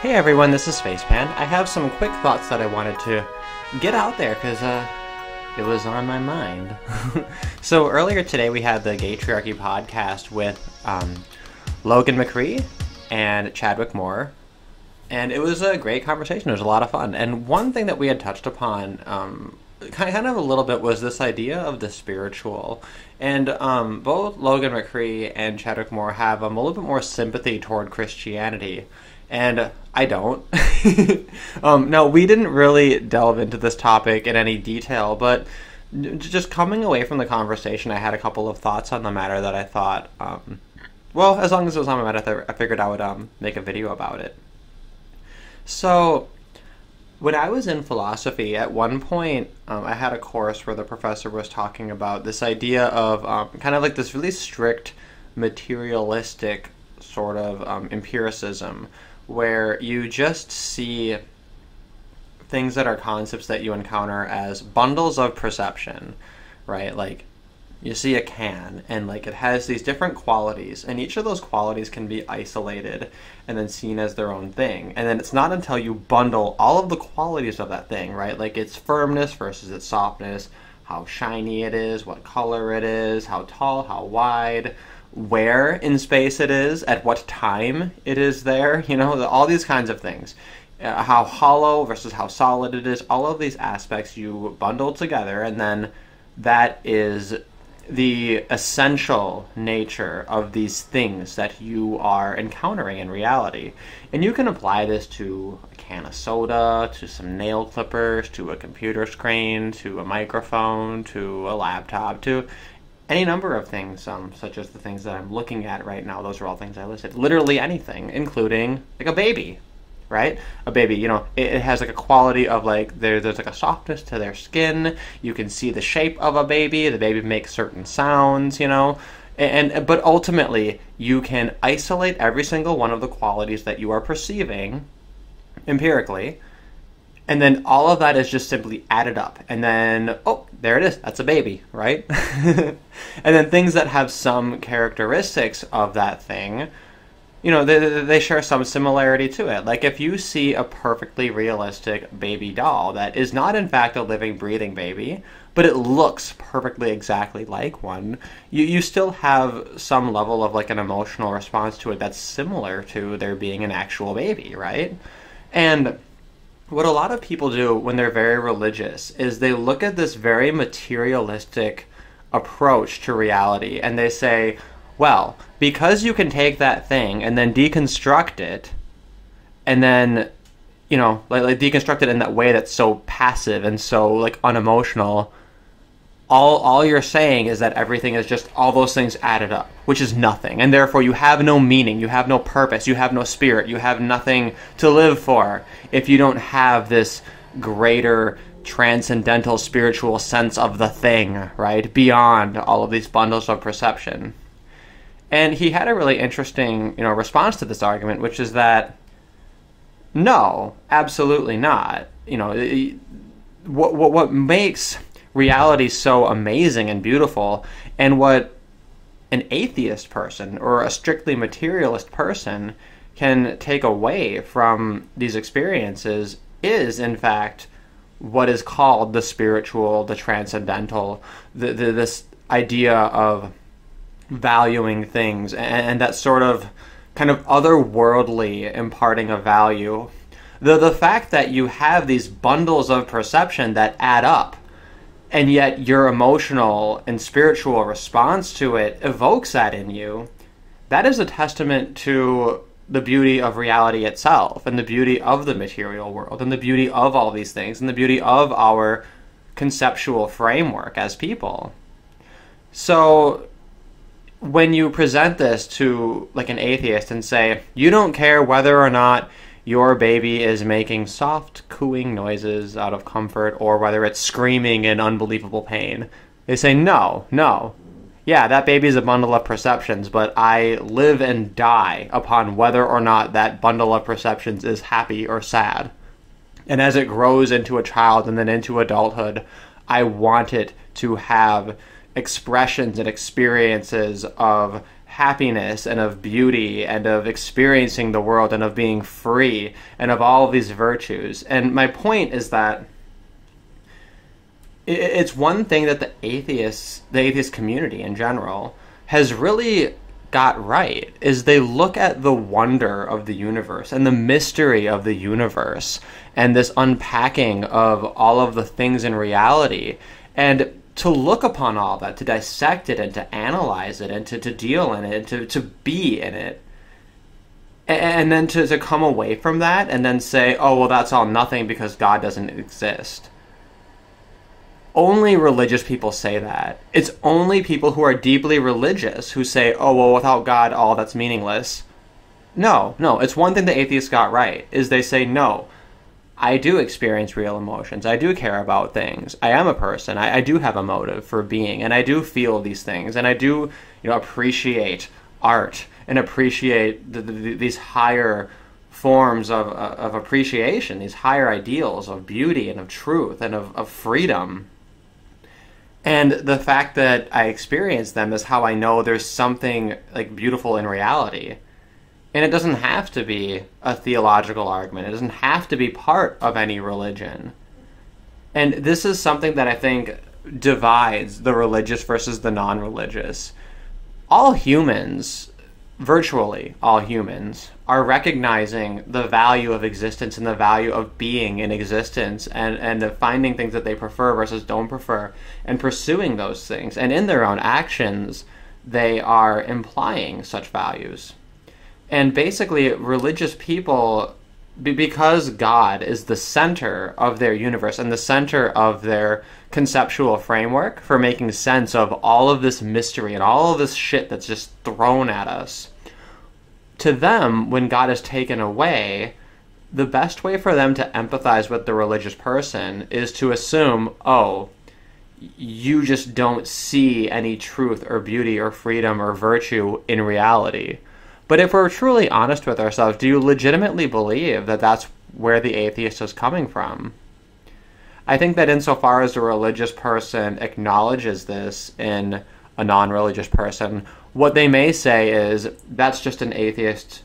Hey everyone, this is Facepan. I have some quick thoughts that I wanted to get out there because it was on my mind. So earlier today we had the Gaytriarchy podcast with Logan McCree and Chadwick Moore, and it was a great conversation. It was a lot of fun. And one thing that we had touched upon kind of a little bit was this idea of the spiritual. And both Logan McCree and Chadwick Moore have a little bit more sympathy toward Christianity. And I don't. No, we didn't really delve into this topic in any detail, but just coming away from the conversation, I had a couple of thoughts on the matter that I thought, well, as long as it was on my matter, I figured I would make a video about it. So, when I was in philosophy, at one point, I had a course where the professor was talking about this idea of kind of like this really strict materialistic sort of empiricism, where you just see things that are concepts that you encounter as bundles of perception, right? Like you see a can and like it has these different qualities, and each of those qualities can be isolated and then seen as their own thing. And then it's not until you bundle all of the qualities of that thing, right? Like its firmness versus its softness, how shiny it is, what color it is, how tall, how wide, where in space it is, at what time it is there, you know, all these kinds of things. How hollow versus how solid it is, all of these aspects you bundle together, and then that is the essential nature of these things that you are encountering in reality. And you can apply this to a can of soda, to some nail clippers, to a computer screen, to a microphone, to a laptop, to any number of things, such as the things that I'm looking at right now. Those are all things I listed. Literally anything, including like a baby, right? A baby, you know, it has like a quality of like, there's like a softness to their skin. You can see the shape of a baby. The baby makes certain sounds, you know, but ultimately you can isolate every single one of the qualities that you are perceiving empirically. And then all of that is just simply added up. And then, oh, there it is. That's a baby, right? And then things that have some characteristics of that thing, you know, they share some similarity to it. Like if you see a perfectly realistic baby doll that is not in fact a living, breathing baby, but it looks perfectly exactly like one, you still have some level of like an emotional response to it that's similar to there being an actual baby, right? And what a lot of people do when they're very religious is they look at this very materialistic approach to reality and they say, well, because you can take that thing and then deconstruct it and then, you know, like deconstruct it in that way that's so passive and so like unemotional, all you're saying is that everything is just all those things added up, which is nothing. And therefore you have no meaning, you have no purpose, you have no spirit, you have nothing to live for if you don't have this greater transcendental spiritual sense of the thing, right? Beyond all of these bundles of perception. And he had a really interesting, you know, response to this argument, which is that, no, absolutely not. You know, what makes reality so amazing and beautiful, and what an atheist person or a strictly materialist person can take away from these experiences is in fact what is called the spiritual, the transcendental, this idea of valuing things and that sort of kind of otherworldly imparting of value. The fact that you have these bundles of perception that add up, and yet your emotional and spiritual response to it evokes that in you, that is a testament to the beauty of reality itself, and the beauty of the material world, and the beauty of all these things, and the beauty of our conceptual framework as people. So when you present this to like an atheist and say, you don't care whether or not your baby is making soft, cooing noises out of comfort, or whether it's screaming in unbelievable pain, they say, no, no. Yeah, that baby is a bundle of perceptions, but I live and die upon whether or not that bundle of perceptions is happy or sad. And as it grows into a child and then into adulthood, I want it to have expressions and experiences of happiness and of beauty and of experiencing the world and of being free and of all of these virtues. And my point is that it's one thing that the atheist community in general has really got right, is they look at the wonder of the universe and the mystery of the universe and this unpacking of all of the things in reality, and to look upon all that, to dissect it and to analyze it and to deal in it, and to be in it, and then to come away from that and then say, oh, well, that's all nothing because God doesn't exist. Only religious people say that. It's only people who are deeply religious who say, oh, well, without God, all that's meaningless. No, no, it's one thing the atheists got right, is they say, no, I do experience real emotions. I do care about things. I am a person. I do have a motive for being, and I do feel these things, and I do, you know, appreciate art and appreciate these higher forms of appreciation, these higher ideals of beauty and of truth and of freedom. And the fact that I experience them is how I know there's something like beautiful in reality. And it doesn't have to be a theological argument. It doesn't have to be part of any religion. And this is something that I think divides the religious versus the non-religious. All humans, virtually all humans, are recognizing the value of existence and the value of being in existence, and of finding things that they prefer versus don't prefer and pursuing those things. And in their own actions, they are implying such values. And basically, religious people, because God is the center of their universe and the center of their conceptual framework for making sense of all of this mystery and all of this shit that's just thrown at us, to them, when God is taken away, the best way for them to empathize with the religious person is to assume, oh, you just don't see any truth or beauty or freedom or virtue in reality. But if we're truly honest with ourselves, do you legitimately believe that that's where the atheist is coming from? I think that insofar as a religious person acknowledges this in a non-religious person, what they may say is, that's just an atheist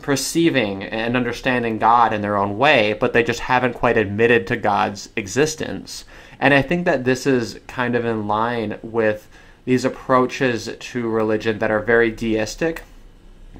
perceiving and understanding God in their own way, but they just haven't quite admitted to God's existence. And I think that this is kind of in line with these approaches to religion that are very deistic,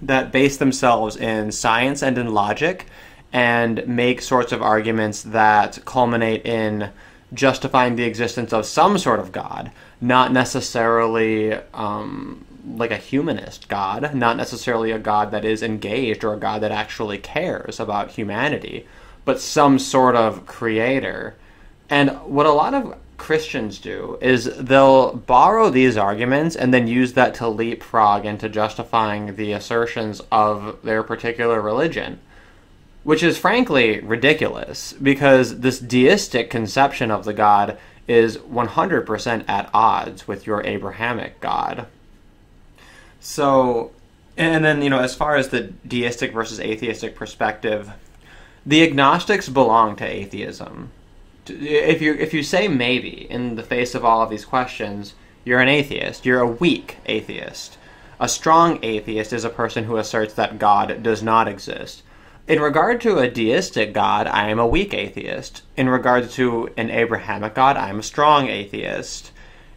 that base themselves in science and in logic and make sorts of arguments that culminate in justifying the existence of some sort of God, not necessarily like a humanist God, not necessarily a God that is engaged or a God that actually cares about humanity, but some sort of creator. And what a lot of Christians do is they'll borrow these arguments and then use that to leapfrog into justifying the assertions of their particular religion, which is frankly ridiculous, because this deistic conception of the God is 100% at odds with your Abrahamic God. So, and then, you know, as far as the deistic versus atheistic perspective, the agnostics belong to atheism. If you say maybe in the face of all of these questions, you're an atheist. You're a weak atheist. A strong atheist is a person who asserts that God does not exist. In regard to a deistic God, I am a weak atheist. In regard to an Abrahamic God, I am a strong atheist.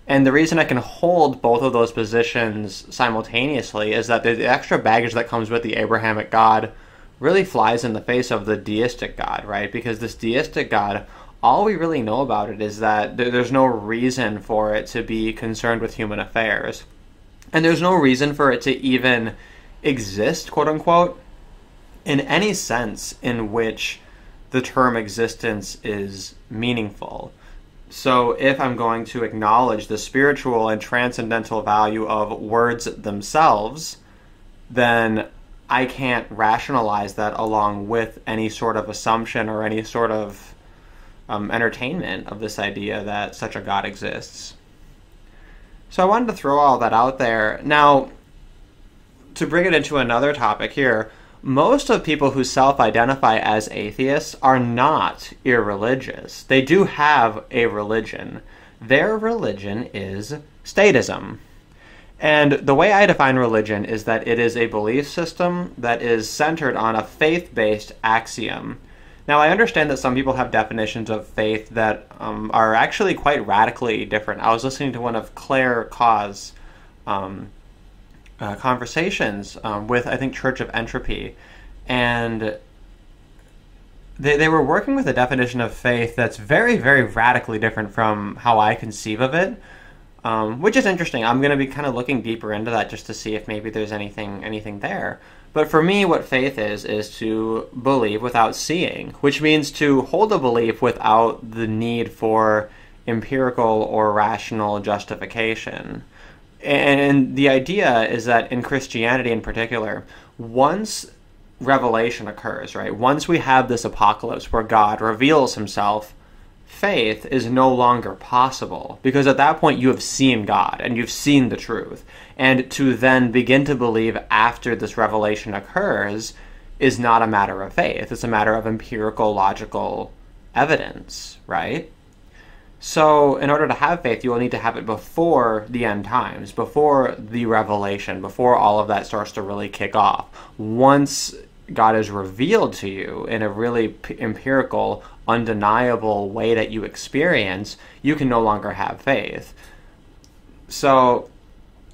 And the reason I can hold both of those positions simultaneously is that the extra baggage that comes with the Abrahamic God really flies in the face of the deistic God, right? Because this deistic God, all we really know about it is that there's no reason for it to be concerned with human affairs. And there's no reason for it to even exist, quote-unquote, in any sense in which the term existence is meaningful. So if I'm going to acknowledge the spiritual and transcendental value of words themselves, then I can't rationalize that along with any sort of assumption or any sort of entertainment of this idea that such a God exists. So I wanted to throw all that out there. Now, to bring it into another topic here, most of people who self-identify as atheists are not irreligious. They do have a religion. Their religion is statism. And the way I define religion is that it is a belief system that is centered on a faith-based axiom. Now, I understand that some people have definitions of faith that are actually quite radically different. I was listening to one of Claire Cause's conversations with, I think, Church of Entropy, and they were working with a definition of faith that's very, very radically different from how I conceive of it, which is interesting. I'm going to be kind of looking deeper into that just to see if maybe there's anything there. But for me, what faith is to believe without seeing, which means to hold a belief without the need for empirical or rational justification. And the idea is that in Christianity in particular, once revelation occurs, right? Once we have this apocalypse where God reveals himself, faith is no longer possible, because at that point you have seen God and you've seen the truth. And to then begin to believe after this revelation occurs is not a matter of faith. It's a matter of empirical, logical evidence, right? So in order to have faith, you will need to have it before the end times, before the revelation, before all of that starts to really kick off. Once God is revealed to you in a really empirical, undeniable way that you experience, you can no longer have faith. So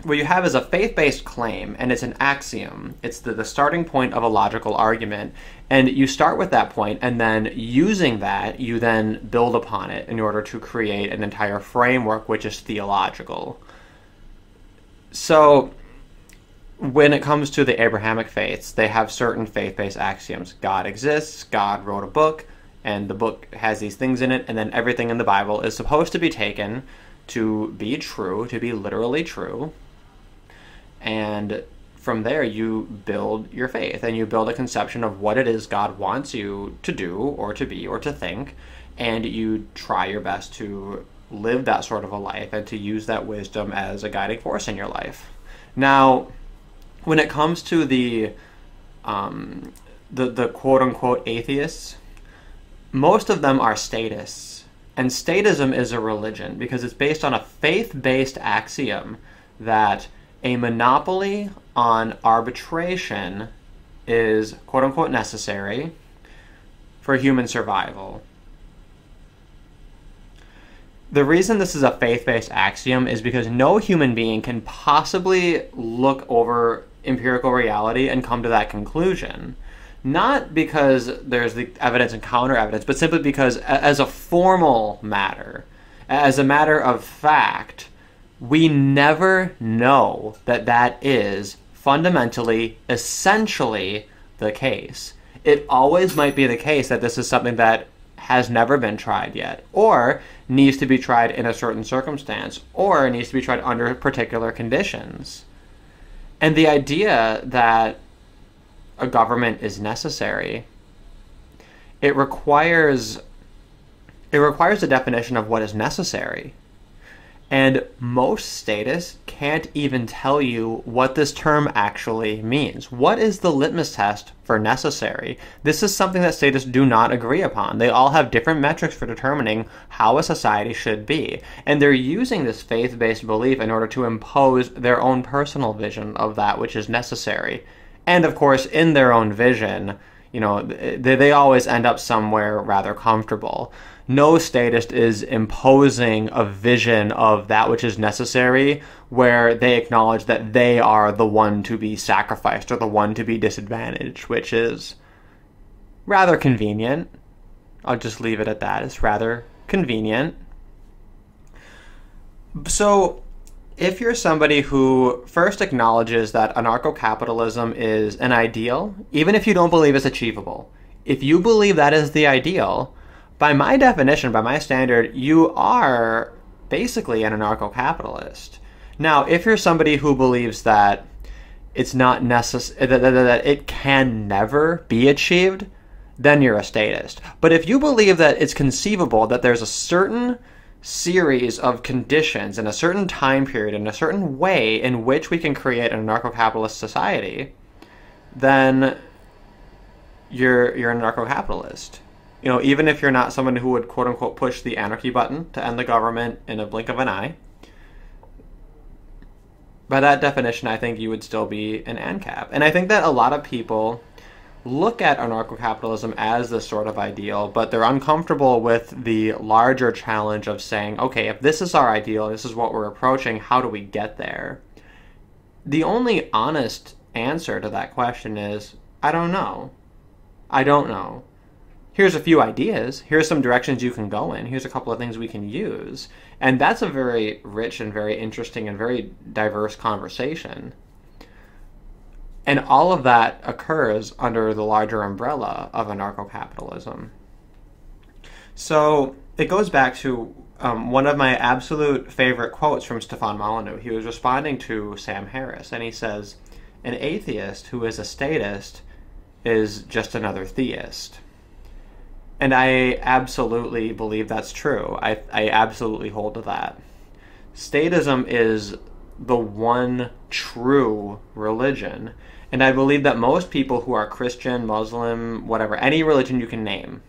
what you have is a faith-based claim, and it's an axiom. It's the starting point of a logical argument, and you start with that point, and then using that, you then build upon it in order to create an entire framework, which is theological. So when it comes to the Abrahamic faiths, they have certain faith-based axioms. God exists, God wrote a book, and the book has these things in it, and then everything in the Bible is supposed to be taken to be true, to be literally true. And from there, you build your faith, and you build a conception of what it is God wants you to do or to be or to think, and you try your best to live that sort of a life and to use that wisdom as a guiding force in your life. Now, when it comes to the quote-unquote atheists, most of them are statists, and statism is a religion because it's based on a faith-based axiom that a monopoly on arbitration is quote-unquote necessary for human survival. The reason this is a faith-based axiom is because no human being can possibly look over empirical reality and come to that conclusion. Not because there's the evidence and counter-evidence, but simply because as a formal matter, as a matter of fact, we never know that that is fundamentally, essentially the case. It always might be the case that this is something that has never been tried yet, or needs to be tried in a certain circumstance, or needs to be tried under particular conditions. And the idea that a government is necessary, it requires a definition of what is necessary. And most statists can't even tell you what this term actually means. What is the litmus test for necessary? This is something that statists do not agree upon. They all have different metrics for determining how a society should be. And they're using this faith-based belief in order to impose their own personal vision of that which is necessary. And of course, in their own vision, you know, they always end up somewhere rather comfortable. No statist is imposing a vision of that which is necessary where they acknowledge that they are the one to be sacrificed or the one to be disadvantaged, which is rather convenient. I'll just leave it at that. It's rather convenient. So if you're somebody who first acknowledges that anarcho-capitalism is an ideal, even if you don't believe it's achievable, if you believe that is the ideal, by my definition, by my standard, you are basically an anarcho-capitalist. Now, if you're somebody who believes that it's not necessary, that it can never be achieved, then you're a statist. But if you believe that it's conceivable that there's a certain series of conditions in a certain time period, in a certain way in which we can create an anarcho-capitalist society, then you're an anarcho-capitalist. You know, even if you're not someone who would quote-unquote push the anarchy button to end the government in a blink of an eye, by that definition, I think you would still be an ANCAP. And I think that a lot of people look at anarcho-capitalism as this sort of ideal, but they're uncomfortable with the larger challenge of saying, okay, if this is our ideal, this is what we're approaching, how do we get there? The only honest answer to that question is, I don't know. I don't know. Here's a few ideas. Here's some directions you can go in. Here's a couple of things we can use. And that's a very rich and very interesting and very diverse conversation. And all of that occurs under the larger umbrella of anarcho-capitalism. So it goes back to one of my absolute favorite quotes from Stefan Molyneux. He was responding to Sam Harris, and he says, "An atheist who is a statist is just another theist." And I absolutely believe that's true. I absolutely hold to that. Statism is the one true religion. And I believe that most people who are Christian, Muslim, whatever, any religion you can name,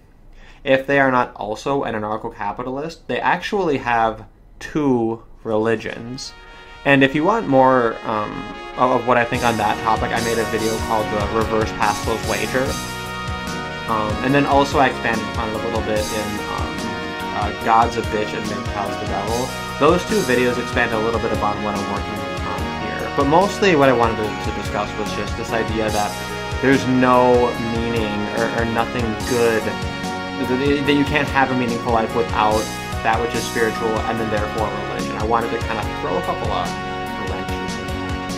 if they are not also an anarcho-capitalist, they actually have two religions. And if you want more of what I think on that topic, I made a video called The Reverse Pascal's Wager. And then also I expanded upon it a little bit in God's a Bitch and MGTOW's the Devil. Those two videos expand a little bit upon what I'm working on here. But mostly what I wanted to discuss was just this idea that there's no meaning or nothing good, that you can't have a meaningful life without that which is spiritual and then therefore religion. I wanted to kind of throw a couple of religions in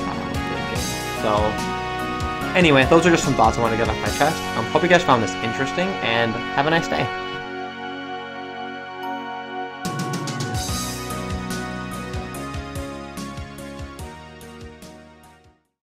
there. So anyway, those are just some thoughts I want to get off my chest. Hope you guys found this interesting, and have a nice day.